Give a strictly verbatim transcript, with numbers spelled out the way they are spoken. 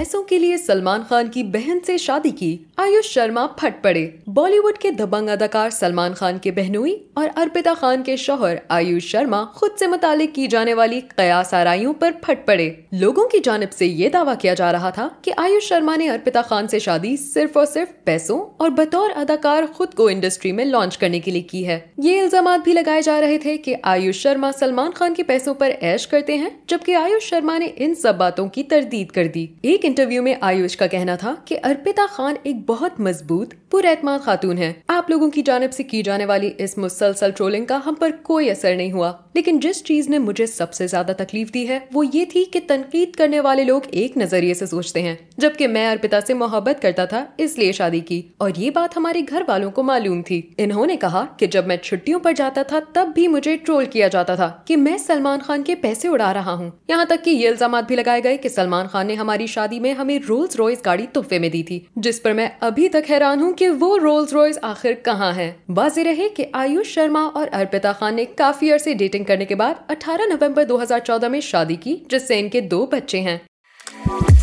पैसों के लिए सलमान खान की बहन से शादी की, आयुष शर्मा फट पड़े। बॉलीवुड के दबंग अदाकार सलमान खान के बहनोई और अर्पिता खान के शौहर आयुष शर्मा खुद से मुतालिक की जाने वाली कयास आराइयों पर फट पड़े। लोगों की जानिब से ये दावा किया जा रहा था कि आयुष शर्मा ने अर्पिता खान से शादी सिर्फ और सिर्फ पैसों और बतौर अदाकार खुद को इंडस्ट्री में लॉन्च करने के लिए की है। ये इल्जामात भी लगाए जा रहे थे कि आयुष शर्मा सलमान खान के पैसों पर ऐश करते हैं, जबकि आयुष शर्मा ने इन सब बातों की तरदीद कर दी। एक इंटरव्यू में आयुष का कहना था कि अर्पिता खान एक बहुत मजबूत पुरएतमाद खातून है। आप लोगों की जानिब से की जाने वाली इस मुसलसल ट्रोलिंग का हम पर कोई असर नहीं हुआ, लेकिन जिस चीज ने मुझे सबसे ज्यादा तकलीफ दी है वो ये थी कि तनकीद करने वाले लोग एक नजरिए से सोचते हैं, जबकि मैं अर्पिता से मोहब्बत करता था इसलिए शादी की, और ये बात हमारे घर वालों को मालूम थी। इन्होंने कहा कि जब मैं छुट्टियों पर जाता था तब भी मुझे ट्रोल किया जाता था कि मैं सलमान खान के पैसे उड़ा रहा हूँ। यहाँ तक कि ये इल्जाम भी लगाए गए कि सलमान खान ने हमारी शादी में हमें रोल्स रॉयस गाड़ी तोहफे में दी थी, जिस पर मैं अभी तक हैरान हूँ कि वो रोल्स रॉयस आखिर कहाँ है। वाज़े रहे कि आयुष शर्मा और अर्पिता खान ने काफी अरसे डेटिंग करने के बाद अठारह नवंबर दो हजार चौदह में शादी की, जिससे इनके दो बच्चे हैं।